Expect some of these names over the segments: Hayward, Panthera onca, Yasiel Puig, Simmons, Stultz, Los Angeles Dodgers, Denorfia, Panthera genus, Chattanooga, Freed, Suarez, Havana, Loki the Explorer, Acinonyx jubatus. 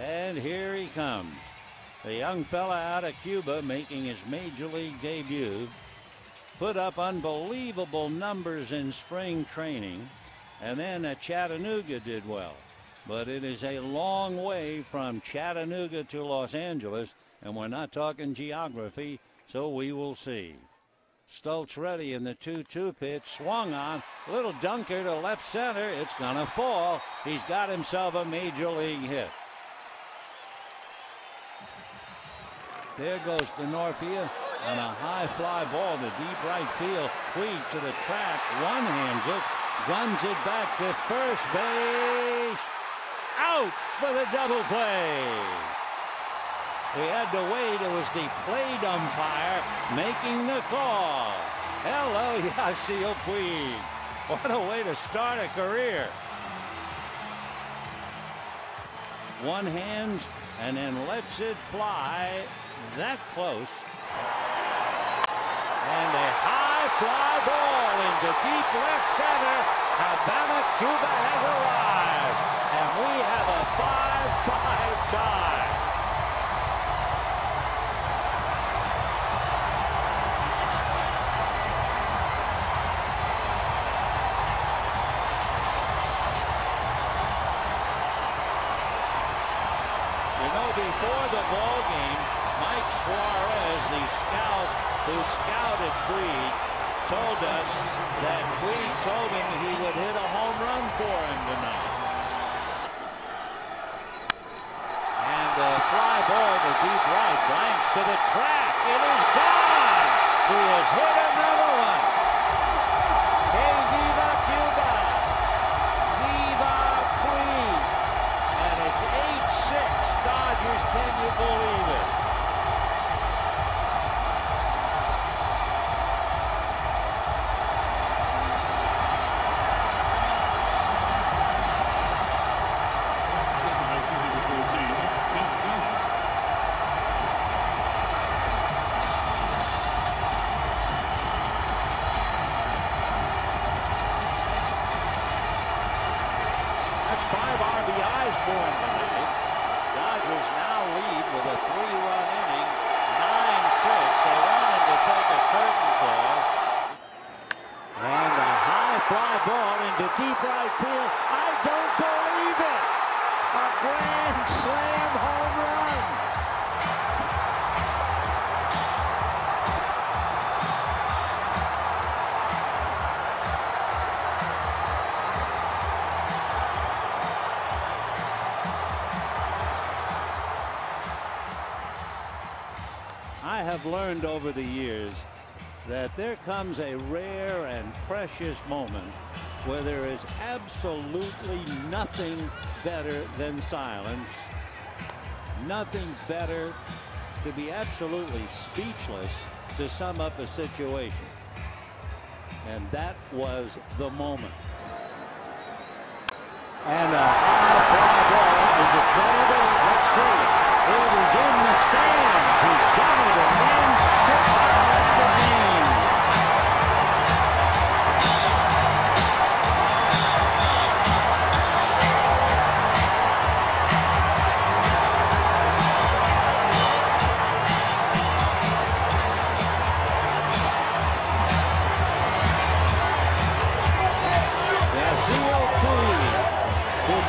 And here he comes. The young fella out of Cuba making his major league debut. Put up unbelievable numbers in spring training. And then Chattanooga did well. But it is a long way from Chattanooga to Los Angeles. And we're not talking geography, so we will see. Stultz ready in the 2-2 pitch. Swung on. Little dunker to left center. It's going to fall. He's got himself a major league hit. There goes Denorfia on a high fly ball to deep right field. Puig to the track. One-hands it. Guns it back to first base. Out for the double play. We had to wait. It was the plate umpire making the call. Hello, Yasiel Puig. What a way to start a career. One hand and then lets it fly that close. And a high fly ball into deep left center. Havana, Cuba has arrived. And we have a 5-5 tie. Before the ball game, Mike Suarez, the scout who scouted Freed, told us that Freed told him he would hit a home run for him tonight. And the fly ball to deep right, Blanks to the track. It is gone. He has hit another one. Hey, viva Cuba! Viva Freed! And it's 8-6. Dodgers, can you believe it? That's 5 RBIs for him tonight. Dodgers now lead with a 3-run inning, 9-6. They wanted to take a curtain call. And a high fly ball into deep right field. I don't believe it! A grand slam home run! I have learned over the years that there comes a rare and precious moment where there is absolutely nothing better than silence, nothing better to be absolutely speechless to sum up a situation. And that was the moment. And a high fly ball is a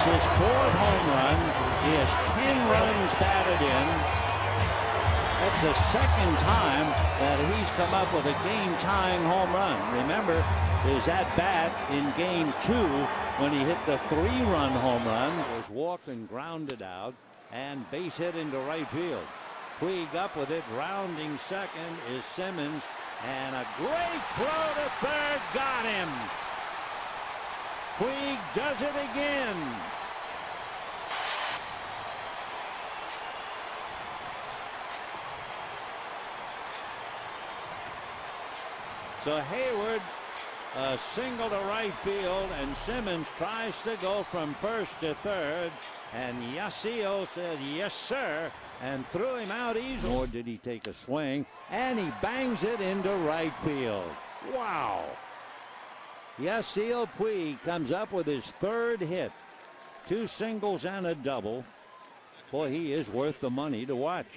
his 4th home run. He has 10 runs batted in. That's the second time that he's come up with a game-tying home run. Remember, his at-bat in Game 2 when he hit the 3-run home run. He was walked and grounded out, and base hit into right field. Puig up with it, rounding second is Simmons, and a great throw to third. Got him. Puig does it again. So Hayward, a single to right field, and Simmons tries to go from first to third, and Yasiel said, yes, sir, and threw him out easily. Nor did he take a swing, and he bangs it into right field. Wow. Yasiel Puig comes up with his 3rd hit. 2 singles and a double. Boy, he is worth the money to watch.